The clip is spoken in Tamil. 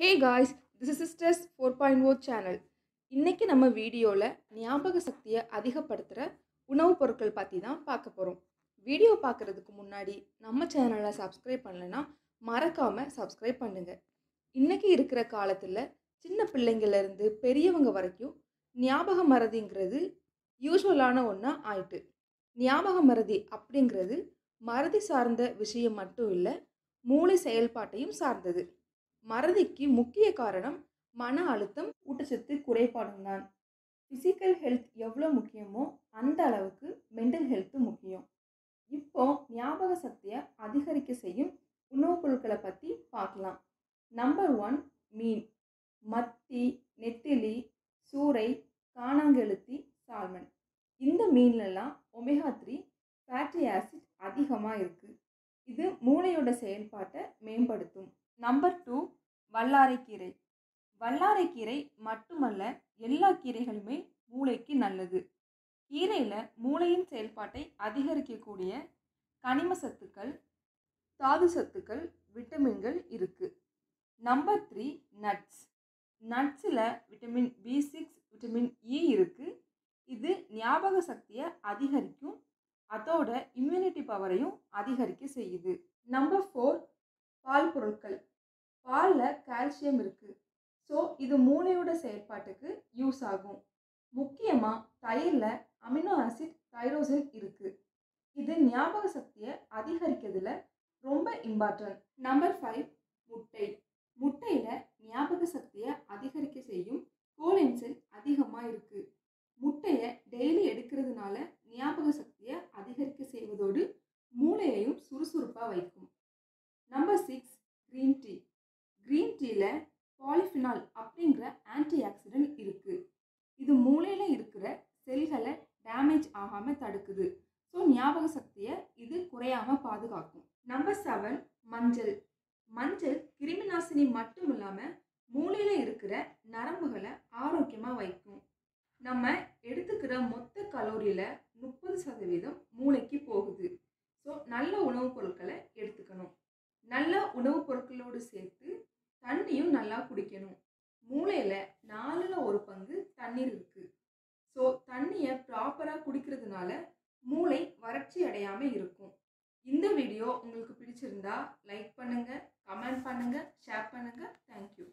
Hey guys, this is Sisters 4.0 channel. இன்னைக்கு நம்ம வீடியோல ஞாபக சக்தியை அதிகப்படுத்துற உணவுப் பொருட்கள் பத்தி தான் பார்க்க போறோம். வீடியோ பார்க்கிறதுக்கு முன்னாடி நம்ம சேனலை சப்ஸ்கிரைப் பண்ணலனா மறக்காம சப்ஸ்கிரைப் பண்ணுங்க. இன்னைக்கு இருக்கிற காலத்துல சின்ன பிள்ளைங்கள்ல இருந்து பெரியவங்க வரைக்கும் ஞாபக மறதிங்கிறது யூசுவலான ஒண்ணா ஆயிட்டு. ஞாபக மறதி அப்படிங்கிறது மறதி சார்ந்த விஷயம் மட்டும் இல்ல, மூளை செயல்பாட்டையும் சார்ந்தது. மறதிக்கு முக்கிய காரணம் மன அழுத்தம், ஊட்டச்சத்து குறைபாடும் தான். ஃபிசிக்கல் ஹெல்த் எவ்வளோ முக்கியமோ அந்த அளவுக்கு மென்டல் ஹெல்த்தும் முக்கியம். இப்போ ஞாபக சக்தியை அதிகரிக்க செய்யும் உணவுப் பொருட்களை பற்றி பார்க்கலாம். நம்பர் 1, மீன். மத்தி, நெத்திலி, சூறை, காணாங்கெழுத்தி, சால்மன். இந்த மீன்லலாம் omega 3 ஃபேட்டி ஆசிட் அதிகமாக இருக்குது. இது மூளையோட செயல்பாட்டை மேம்படுத்தும். நம்பர் 2, வல்லாரைக்கீரை. வல்லாரைக்கீரை மட்டுமல்ல, எல்லா கீரைகளுமே மூளைக்கு நல்லது. கீரையில் மூளையின் செயல்பாட்டை அதிகரிக்கக்கூடிய கனிம சத்துக்கள், தாது சத்துக்கள், விட்டமின்கள் இருக்குது. Number 3, nuts. நட்ஸில் விட்டமின் B6, விட்டமின் E இருக்குது. இது ஞாபக சக்தியை அதிகரிக்கும், அதோட இம்யூனிட்டி பவரையும் அதிகரிக்க செய்யுது. நம்பர் 4, பால் பொருட்கள். பாலில் கால்சியம் இருக்குது. ஸோ இது மூளையோட செயல்பாட்டுக்கு யூஸ் ஆகும். முக்கியமாக தயிரில் அமினோ ஆசிட் தைரோசின் இருக்குது. இது ஞாபக சக்தியை அதிகரிக்கிறதுல ரொம்ப இம்பார்ட்டன்ட். நம்பர் 5, முட்டை. முட்டையில் ஞாபக சக்தியை அதிகரிக்க செய்யும் கோலின்செல் அதிகமாக இருக்குது. முட்டையை டெய்லி எடுக்கிறதுனால ஞாபக சக்தியை அதிகரிக்க செய்வதோடு மூளையையும் சுறுசுறுப்பாக வைக்கும். Number 6, green tea. கிரீன் டீயில் பாலிஃபினால் அப்படிங்கிற ஆன்டி ஆக்சிடென்ட் இருக்குது. இது மூளையில் இருக்கிற செல்களை டேமேஜ் ஆகாமல் தடுக்குது. ஸோ ஞாபக சக்தியை இது குறையாமல் பாதுகாக்கும். நம்பர் 7, மஞ்சள். மஞ்சள் கிருமி நாசினி மட்டும் இல்லாமல் மூளையில் இருக்கிற நரம்புகளை ஆரோக்கியமாக வைக்கும். நம்ம எடுத்துக்கிற மொத்த கலோரியில் 30% மூளைக்கு போகுது. ஸோ நல்ல உணவுப் பொருட்களை எடுத்துக்கணும். நல்ல உணவுப் பொருட்களோடு சேர்த்து தண்ணியும் நல்லா குடிக்கணும். மூளையில் 4/1 பங்கு தண்ணீர் இருக்குது. ஸோ தண்ணியை ப்ராப்பராக குடிக்கிறதுனால மூளை வறட்சி அடையாமல் இருக்கும். இந்த வீடியோ உங்களுக்கு பிடிச்சிருந்தா லைக் பண்ணுங்கள், கமெண்ட் பண்ணுங்கள், ஷேர் பண்ணுங்கள். தேங்க்யூ.